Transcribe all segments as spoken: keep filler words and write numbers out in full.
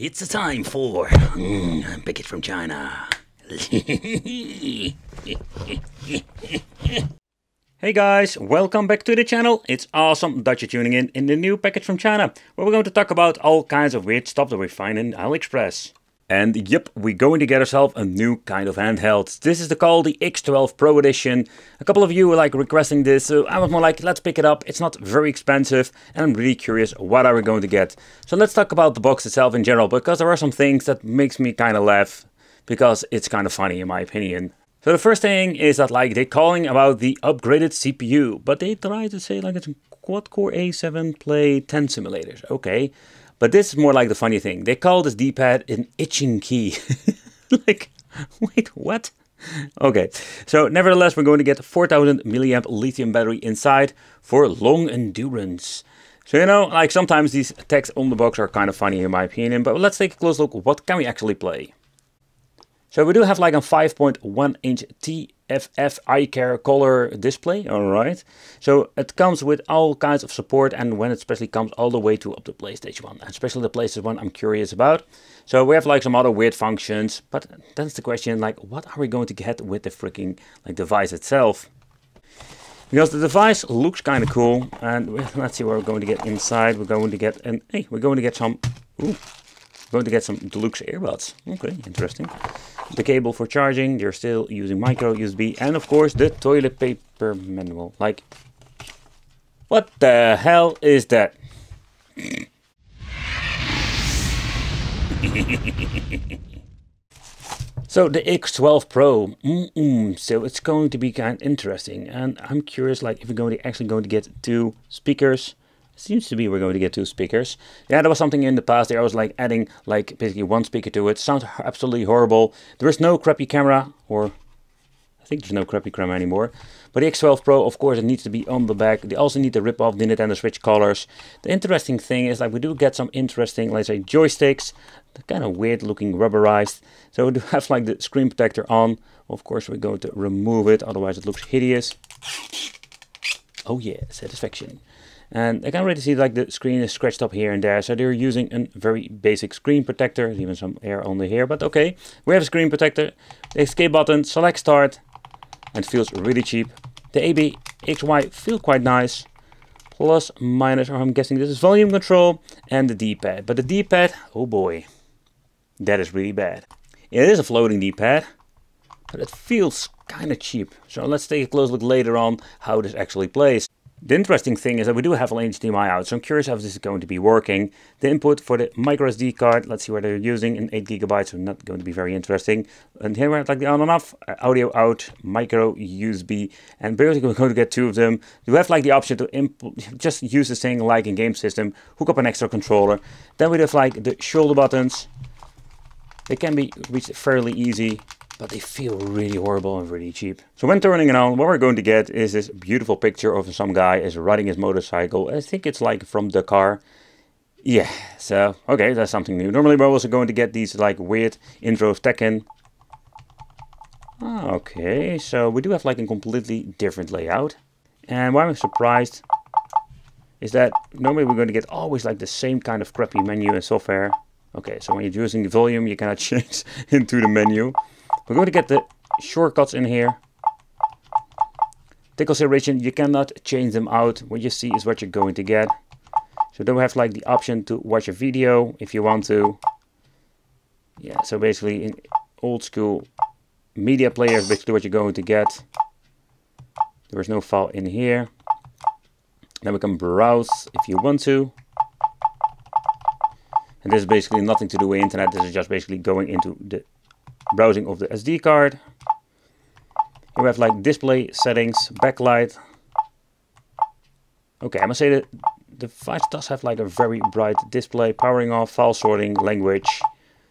It's the time for mm, Pick It From China. Hey guys, welcome back to the channel. It's awesome that you're tuning in in the new package from China, where we're going to talk about all kinds of weird stuff that we find in AliExpress. And yep, we're going to get ourselves a new kind of handheld. This is the call, the X twelve Pro Edition. A couple of you were like requesting this, so I was more like, let's pick it up. It's not very expensive, and I'm really curious, what are we going to get? So let's talk about the box itself in general, because there are some things that makes me kind of laugh, because it's kind of funny in my opinion. So the first thing is that like they're calling about the upgraded C P U, but they try to say like it's a quad-core A seven play ten simulators, okay. But this is more like the funny thing. They call this D-pad an itching key. Like, wait, what? Okay, so nevertheless, we're going to get a four thousand milliamp lithium battery inside for long endurance. So, you know, like sometimes these text on the box are kind of funny in my opinion, but let's take a close look. What can we actually play? So we do have like a five point one inch T F F iCare color display, alright. So it comes with all kinds of support, and when it especially comes all the way to up to PlayStation one, especially the PlayStation one I'm curious about. So we have like some other weird functions, but that's the question, like what are we going to get with the freaking like device itself? Because the device looks kind of cool, and let's see what we're going to get inside. We're going to get, and hey, we're going to get some, ooh, we're going to get some deluxe earbuds, okay, interesting. The cable for charging, you're still using micro U S B, and of course the toilet paper manual. Like, what the hell is that? So the X twelve Pro, mm-mm, so it's going to be kind of interesting, and I'm curious like if we're going to actually going to get two speakers. Seems to be we're going to get two speakers. Yeah, there was something in the past there I was like adding like basically one speaker to it. Sounds absolutely horrible. There is no crappy camera, or I think there's no crappy camera anymore. But the X twelve Pro, of course, it needs to be on the back. They also need to rip off the Nintendo Switch colors. The interesting thing is like we do get some interesting, let's say, joysticks. They're kind of weird looking, rubberized. So we do have like the screen protector on. Of course, we're going to remove it, otherwise it looks hideous. Oh yeah, satisfaction. And I can already see like the screen is scratched up here and there, so they're using a very basic screen protector, even some air under here, but okay. We have a screen protector, the escape button, select start, and it feels really cheap. The A B X Y feel quite nice, plus, minus, or I'm guessing this is volume control, and the D-pad. But the D-pad, oh boy, that is really bad. It is a floating D-pad, but it feels kind of cheap. So let's take a close look later on how this actually plays. The interesting thing is that we do have an H D M I out, so I'm curious how this is going to be working. The input for the microSD card, let's see what they're using, in eight gigabytes, so not going to be very interesting. And here we have like the on and off, audio out, micro U S B, and basically we're going to get two of them. You have like the option to input, just use this thing like in game system, hook up an extra controller. Then we have like the shoulder buttons. They can be reached fairly easy, but they feel really horrible and really cheap. So when turning it on, what we're going to get is this beautiful picture of some guy is riding his motorcycle. I think it's like from Dakar. Yeah, so, okay, that's something new. Normally we're also going to get these like weird intro of Tekken. Okay, so we do have like a completely different layout. And why I'm surprised is that normally we're going to get always like the same kind of crappy menu and software. Okay, so when you're using the volume, you cannot change into the menu. We're going to get the shortcuts in here. Take consideration, you cannot change them out. What you see is what you're going to get. So then we have like the option to watch a video if you want to. Yeah, so basically in old school media player is basically what you're going to get. There is no file in here. Then we can browse if you want to. And this is basically nothing to do with internet. This is just basically going into the browsing of the S D card. Here we have like display settings, backlight. Okay, I must say that the device does have like a very bright display, powering off, file sorting, language.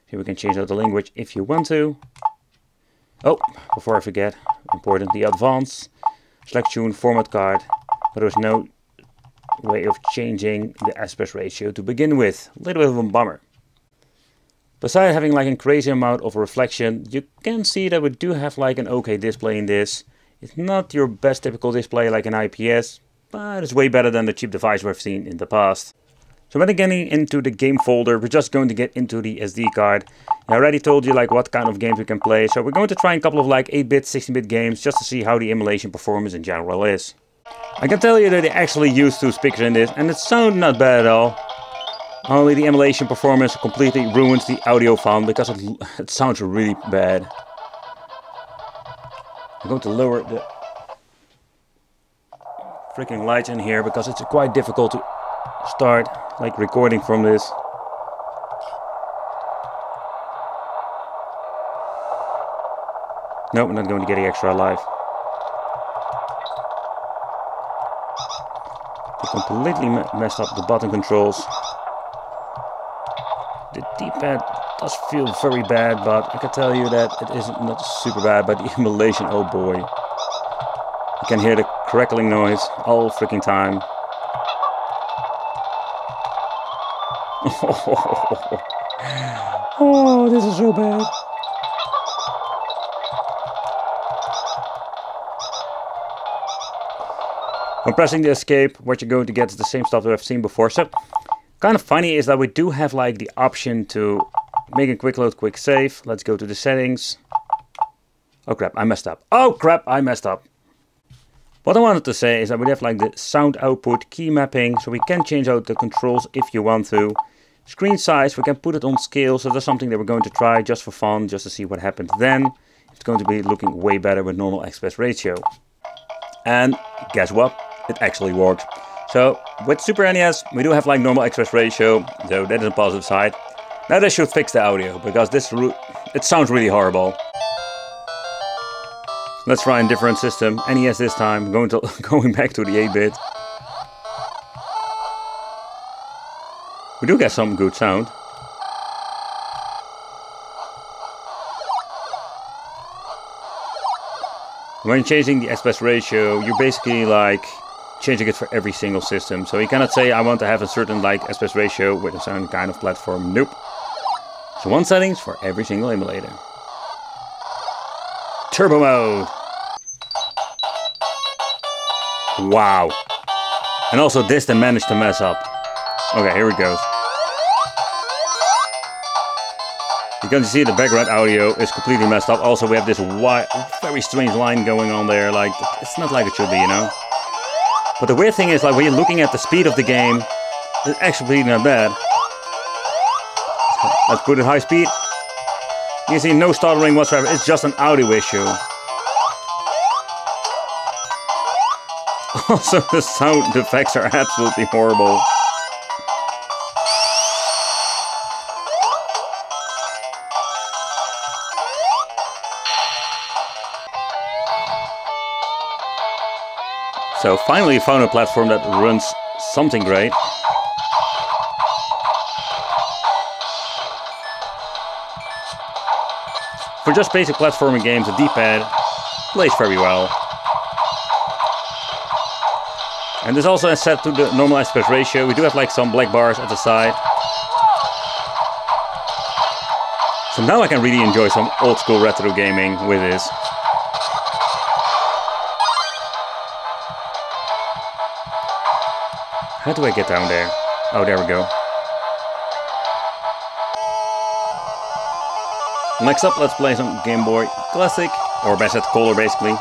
Here we can change out the language if you want to. Oh, before I forget, important, the advanced, select tune, format card, but there is no way of changing the aspect ratio to begin with. A little bit of a bummer. Besides having like a crazy amount of reflection, you can see that we do have like an okay display in this. It's not your best typical display like an I P S, but it's way better than the cheap device we've seen in the past. So when getting into the game folder, we're just going to get into the S D card. I already told you like what kind of games we can play. So we're going to try a couple of like eight bit, sixteen bit games just to see how the emulation performance in general is. I can tell you that they actually used two speakers in this and it sounds not bad at all. Only the emulation performance completely ruins the audio font because it, it sounds really bad. I'm going to lower the freaking lights in here because it's quite difficult to start like recording from this. Nope, I'm not going to get the extra live. They completely me messed up the button controls. The D-pad does feel very bad, but I can tell you that it isn't not super bad, but the emulation, oh boy. You can hear the crackling noise all freaking time. Oh, this is so bad. When pressing the escape, what you're going to get is the same stuff that I've seen before. So, kind of funny is that we do have like the option to make a quick load, quick save. Let's go to the settings. Oh crap, I messed up. Oh crap, I messed up. What I wanted to say is that we have like the sound output, key mapping, so we can change out the controls if you want to. Screen size, we can put it on scale, so that's something that we're going to try just for fun, just to see what happens then. It's going to be looking way better with normal aspect ratio. And guess what? It actually works. So with Super N E S, we do have like normal aspect ratio, so that is a positive side. Now they should fix the audio, because this it sounds really horrible. Let's try a different system. N E S this time. Going to going back to the eight bit. We do get some good sound. When changing the aspect ratio, you're basically like changing it for every single system. So you cannot say I want to have a certain like aspect ratio with a certain kind of platform. Nope. So one settings for every single emulator. Turbo mode. Wow. And also this they managed to mess up. Okay, here it goes. You can see the background audio is completely messed up. Also, we have this wide, very strange line going on there. Like, it's not like it should be, you know? But the weird thing is, like, when you're looking at the speed of the game, it's actually not bad. Let's put it high speed. You can see no stuttering whatsoever, it's just an audio issue. Also, the sound effects are absolutely horrible. So, finally found a platform that runs something great. For just basic platforming games, the D-pad plays very well. And this also is set to the normal aspect ratio. We do have like some black bars at the side. So now I can really enjoy some old school retro gaming with this. How do I get down there? Oh, there we go. Next up, let's play some Game Boy Classic, or Bassett Color basically.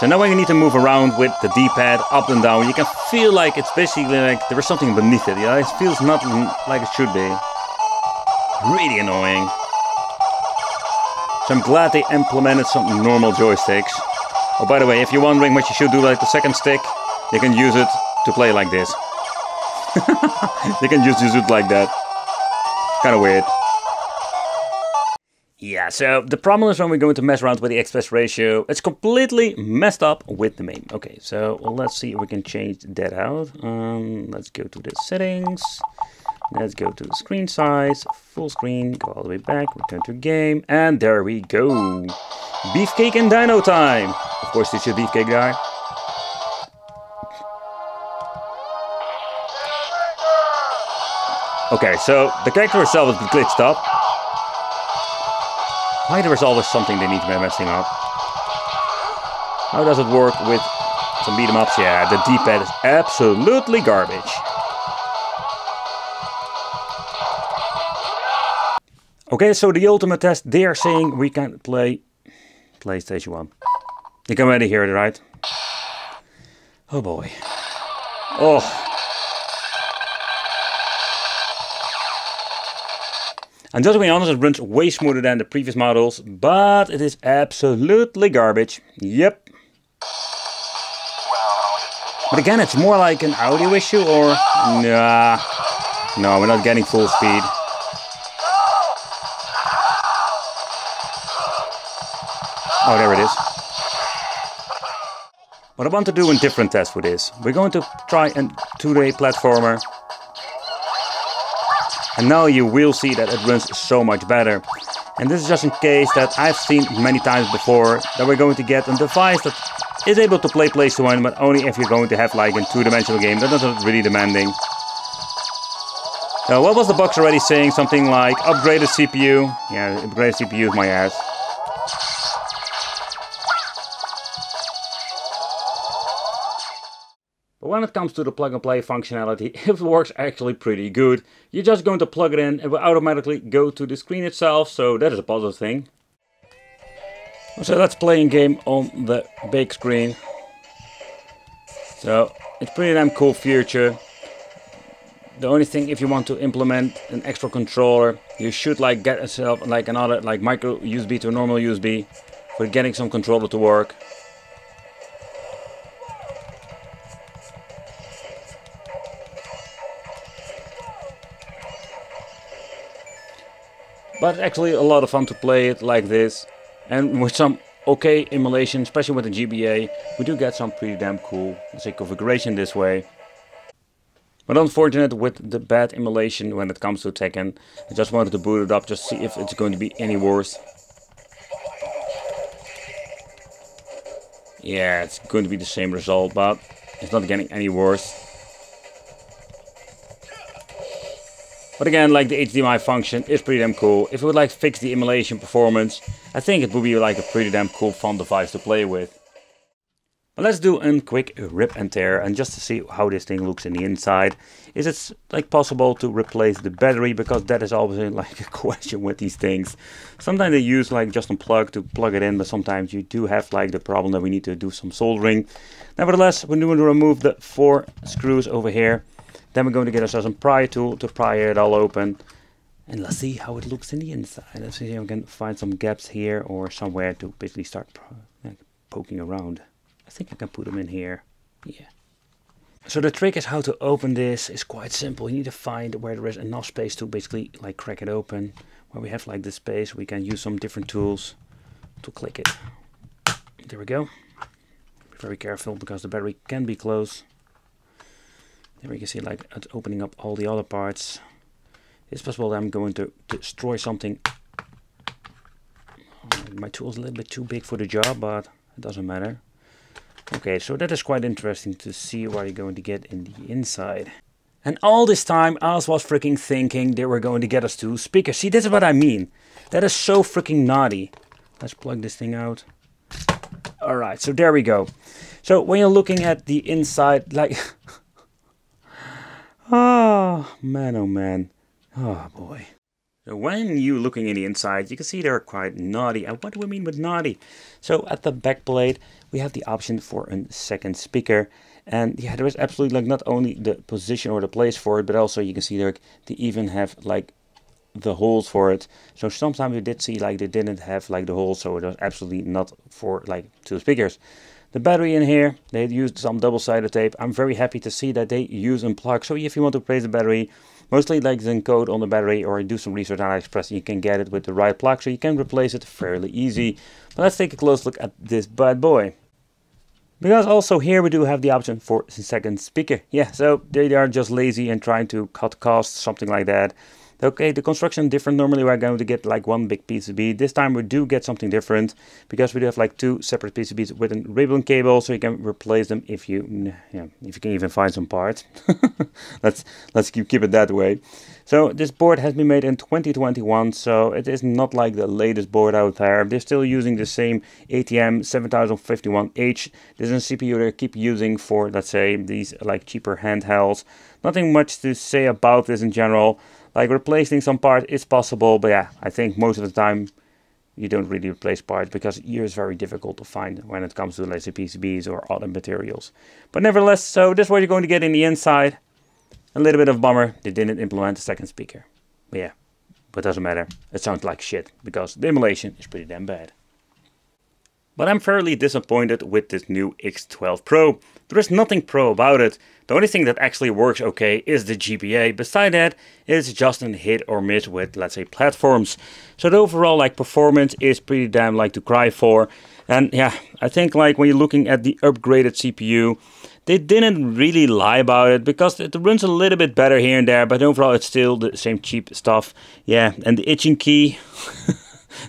So now when you need to move around with the D-pad up and down, you can feel like it's basically like there is something beneath it. You know? It feels not like it should be. Really annoying. So I'm glad they implemented some normal joysticks. Oh, by the way, if you're wondering what you should do like the second stick, you can use it to play like this. You can just use it like that. Kind of weird. Yeah, so the problem is when we're going to mess around with the aspect ratio, it's completely messed up with the main. Okay, so let's see if we can change that out. Um, let's go to the settings. Let's go to the screen size, full screen, go all the way back, return to game, and there we go. Beefcake and Dino time. Of course, this is your beefcake guy. Okay, so the character itself is glitched up. Why there is always something they need to be messing up? How does it work with some beat-em-ups? Yeah, the D-pad is absolutely garbage. Okay, so the ultimate test, they are saying we can play PlayStation one. You can already hear it, right? Oh boy. Oh. And just to be honest, it runs way smoother than the previous models, but it is absolutely garbage. Yep. But again, it's more like an audio issue or... Nah. No, we're not getting full speed. Oh, there it is. But I want to do a different test with this. We're going to try a two D platformer. And now you will see that it runs so much better. And this is just in case that I've seen many times before that we're going to get a device that is able to play PlayStation one, but only if you're going to have like a two-dimensional game. That isn't really demanding. So what was the box already saying? Something like upgraded C P U. Yeah, upgraded C P U is my ass. When it comes to the plug-and-play functionality, it works actually pretty good. You're just going to plug it in, it will automatically go to the screen itself, so that is a positive thing. So that's playing game on the big screen. So it's pretty damn cool feature. The only thing, if you want to implement an extra controller, you should like get yourself like another like micro U S B to a normal U S B for getting some controller to work. But actually a lot of fun to play it like this, and with some okay emulation, especially with the G B A, we do get some pretty damn cool, let's say, configuration this way. But unfortunate with the bad emulation when it comes to Tekken. I just wanted to boot it up, just see if it's going to be any worse. Yeah, it's going to be the same result, but it's not getting any worse. But again, like the H D M I function is pretty damn cool. If you would like to fix the emulation performance, I think it would be like a pretty damn cool fun device to play with. But let's do a quick rip and tear and just to see how this thing looks in the inside. Is it like possible to replace the battery? Because that is obviously like a question with these things. Sometimes they use like just a plug to plug it in, but sometimes you do have like the problem that we need to do some soldering. Nevertheless, we're going to remove the four screws over here. Then we're going to get ourselves a pry tool to pry it all open. And let's see how it looks in the inside. Let's see if we can find some gaps here or somewhere to basically start poking around. I think I can put them in here. Yeah. So the trick is how to open this is quite simple. You need to find where there is enough space to basically like crack it open. Where we have like this space, we can use some different tools to click it. There we go. Be very careful because the battery can be close. There we can see like it's opening up all the other parts. It's possible that I'm going to destroy something. My tool is a little bit too big for the job, but it doesn't matter. Okay, so that is quite interesting to see what you're going to get in the inside. And all this time, I was freaking thinking they were going to get us two speakers. See, this is what I mean. That is so freaking naughty. Let's plug this thing out. All right, so there we go. So when you're looking at the inside, like... Oh man, oh man, oh boy. So when you're looking in the inside, you can see they're quite naughty. And what do we mean with naughty? So at the back plate, we have the option for a second speaker. And yeah, there is absolutely like not only the position or the place for it, but also you can see there they even have like the holes for it. So sometimes we did see like they didn't have like the holes, so it was absolutely not for like two speakers. The battery in here, they used some double-sided tape. I'm very happy to see that they use a plug. So if you want to replace the battery, mostly like the code on the battery or do some research on AliExpress, you can get it with the right plug, so you can replace it fairly easy. But let's take a close look at this bad boy. Because also here we do have the option for a second speaker. Yeah, so they are just lazy and trying to cut costs, something like that. Okay, the construction different. Normally we're going to get like one big P C B. This time we do get something different because we do have like two separate P C Bs with a ribbon cable, so you can replace them if you, yeah, if you can even find some parts. let's let's keep keep it that way. So this board has been made in twenty twenty-one, so it is not like the latest board out there. They're still using the same A T M seven thousand fifty-one H. This is a C P U they keep using for, let's say, these like cheaper handhelds. Nothing much to say about this in general. Like replacing some part is possible, but yeah, I think most of the time you don't really replace parts because gear is very difficult to find when it comes to, let's say, P C Bs or other materials. But nevertheless, so this is what you're going to get in the inside. A little bit of a bummer, they didn't implement a second speaker. But yeah, but doesn't matter. It sounds like shit because the emulation is pretty damn bad. But I'm fairly disappointed with this new X twelve Pro. There is nothing pro about it. The only thing that actually works okay is the G B A. Beside that, it's just a hit or miss with, let's say, platforms. So the overall, like, performance is pretty damn like to cry for. And yeah, I think like when you're looking at the upgraded C P U, they didn't really lie about it because it runs a little bit better here and there, but overall it's still the same cheap stuff. Yeah, and the itching key.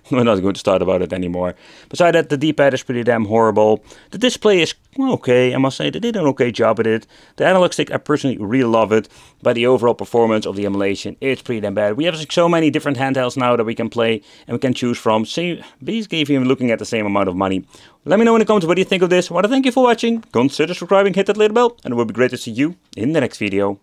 We're not going to start about it anymore. Besides that, the D-pad is pretty damn horrible. The display is okay, I must say. They did an okay job at it. The analog stick, I personally really love it. But the overall performance of the emulation is pretty damn bad. We have like, so many different handhelds now that we can play and we can choose from. Same, basically, if you're looking at the same amount of money. Let me know in the comments what you think of this. I want to thank you for watching. Consider subscribing, hit that little bell, and it will be great to see you in the next video.